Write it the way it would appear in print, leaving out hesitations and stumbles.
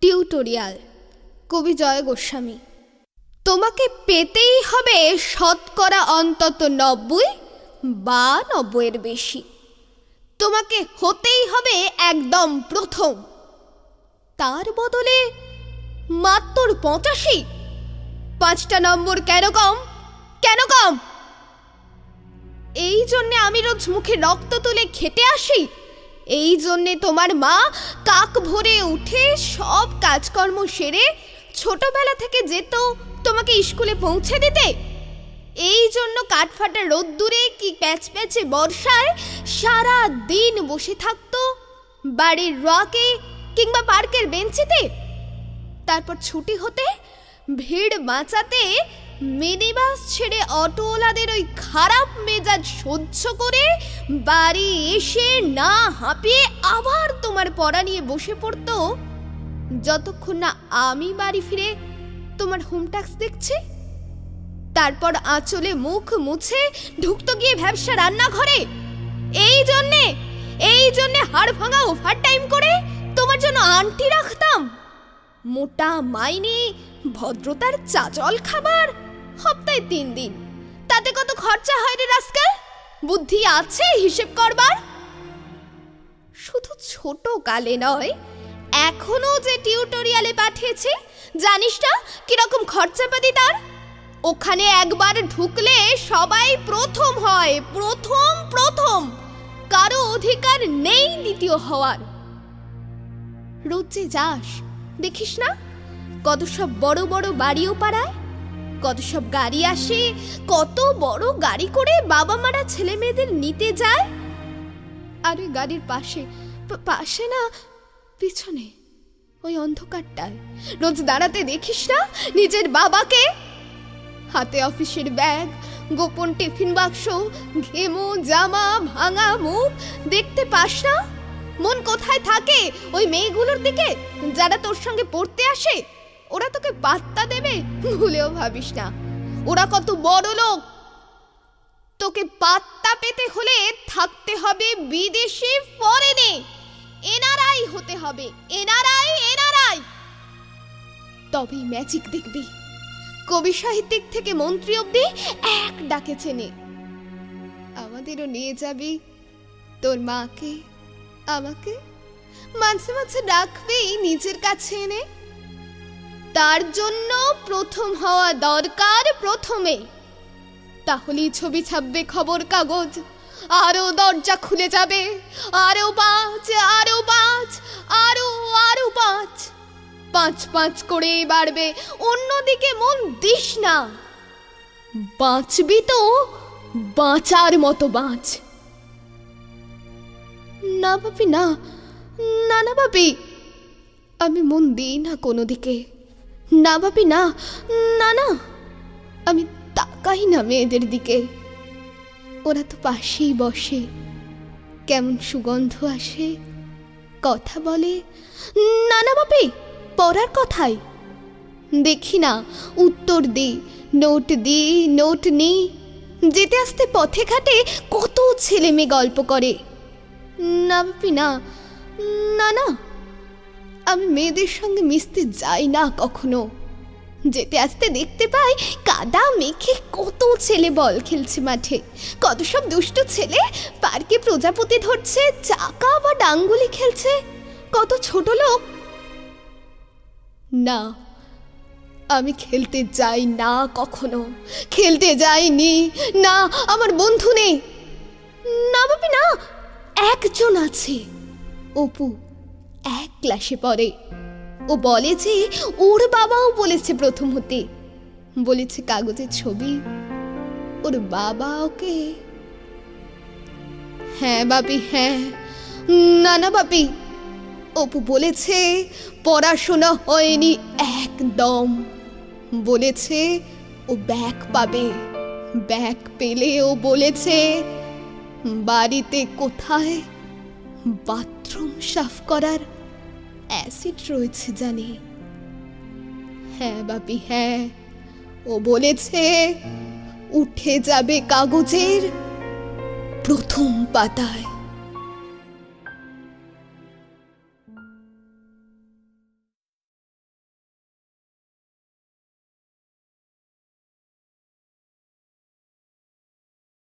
Tutorial কবি জয় গোস্বামী। তোমাকে পেতেই হবে শতকরা অন্তত ৯০ বা ৯০-এর বেশি। তোমাকে হতেই হবে একদম প্রথম, তার বদলে মাত্র ৮৫। ৫টা নম্বর কেন কম? এই জন্যে আমি রোজ মুখে রক্ত তুলে খেতে আসি, এই জন্যে তোমার মা কাক ভোরে উঠে সব কাজকর্ম সেরে ছোটবেলা থেকে যেত তোমাকে স্কুলে পৌঁছে দিতে, এই জন্য কাঠফাটা রোদ্দুরে কি প্যাচপ্যাচে বর্ষায় সারা দিন বসে থাকতো বাড়ির রকে কিংবা পার্কের বেঞ্চিতে। তারপর ছুটি হতে ভিড় বাঁচাতে মিনিবাস ছেড়ে অটোওয়ালাদের ওই খারাপ মেজাজ সহ্য করে বাড়ি এসে না হাঁপিয়ে আবার তোমার পড়া নিয়ে বসে পড়তো, যতক্ষণ না আমি বাড়ি ফিরে তোমার হোমটাক্স দেখছি। তারপর আঁচলে মুখ মুছে ঢুকতো গিয়ে ব্যবসা রান্নাঘরে, এই জন্যে হাড় ভাঙা ওভার টাইম করে তোমার জন্য আন্টি রাখতাম। মোটা মাইনে, ভদ্রতার চাচল খাবার, সপ্তাহে ৩ দিন, তাতে কত খরচা হয় রে রাস্কাল, বুদ্ধি আছে হিসেব করবার? শুধু ছোট কালে নয়, এখনো যে টিউটোরিয়ালে পাঠিয়েছে জানিস না কিরকম খরচাপাতি তার? ওখানে একবার ঢুকলে সবাই প্রথম হয়, প্রথম, কারো অধিকার নেই দ্বিতীয় হওয়ার। রোজে যাস দেখিস না কত সব বড় বড় বাড়িও পাড়ায়, কত সব গাড়ি আসে, কত বড় গাড়ি করে বাবা মারা ছেলে মেয়েদের নিতে যায়। আর ওই গাড়ির পাশে না, পিছনে ওই অন্ধকারটায় রোজ দাঁড়াতে দেখিস না নিজের বাবাকে, হাতে অফিসের ব্যাগ, গোপন টিফিন বাক্স, ঘেমো জামা, ভাঙা মুখ। দেখতে পাস না মন কোথায় থাকে ওই মেয়েগুলোর দিকে যারা তোর সঙ্গে পড়তে আসে? ওরা তোকে পাত্তা দেবে ভুলেও ভাবিস না, ওরা কত বড় লোক। তোকে পাত্তা পেতে হলে থাকতে হবে বিদেশে, ফরেনে, এনআরআই হতে হবে, এনআরআই। তবে ম্যাজিক দেখবি, কবি সাহিত্যিক থেকে মন্ত্রী অব্দি এক ডাকে চেনে। আমাদেরও নিয়ে যাবি, তোর মাকে আমাকে মাঝে মাঝে ডাকবেই নিজের কাছে এনে। তার জন্য প্রথম হওয়া দরকার প্রথমে, তাহলেই ছবি ছাপবে খবর কাগজ, আরো দরজা খুলে যাবে, আরো পাঁচ করে বাড়বে। অন্যদিকে মন দিস না, বাঁচবি তো বাঁচার মতো বাঁচ। না বাপি, না বাপি, আমি মন দিই না কোনো দিকে। না বাপি, না আমি তাকাই না মেয়েদের দিকে। ওরা তো পাশেই বসে, কেমন সুগন্ধ আসে, কথা বলে। না বাপি, পড়ার কথাই দেখি না, উত্তর দিই নোট নিই। যেতে আসতে পথে ঘাটে কত ছেলে মেয়ে গল্প করে। না বাপি, না আমি মেয়েদের সঙ্গে মিশতে যাই না কখনো। যেতে আসতে দেখতে পাই কাদা মেখে কত ছেলে বল খেলছে মাঠে, কত সব দুষ্ট ছেলে পার্কে প্রজাপতি ধরছে, চাকা বা ডাঙ্গুলি খেলছে, কত ছোট লোক। না, আমি খেলতে যাই না কখনো, খেলতে যাইনি। না, আমার বন্ধু নেই। না বাপি, না, একজন আছে, অপু, এক ক্লাসে পড়ে। ও বলে যে ওর বাবাও বলেছে প্রথম হতে, বলেছে কাগজের ছবি, ওর বাবা ওকে। হ্যাঁ বাপি, হ্যাঁ। না বাপি, অপু বলেছে পড়াশোনা হয়নি একদম, বলেছে ও ব্যাগ পাবে, ব্যাগ পেলে ও বলেছে বাড়িতে কোথায় বাথরুম সাফ করার অ্যাসিড রয়েছে জানি। হ্যাঁ বাপি, হ্যাঁ, ও বলেছে উঠে যাবে কাগজের প্রথম পাতায়।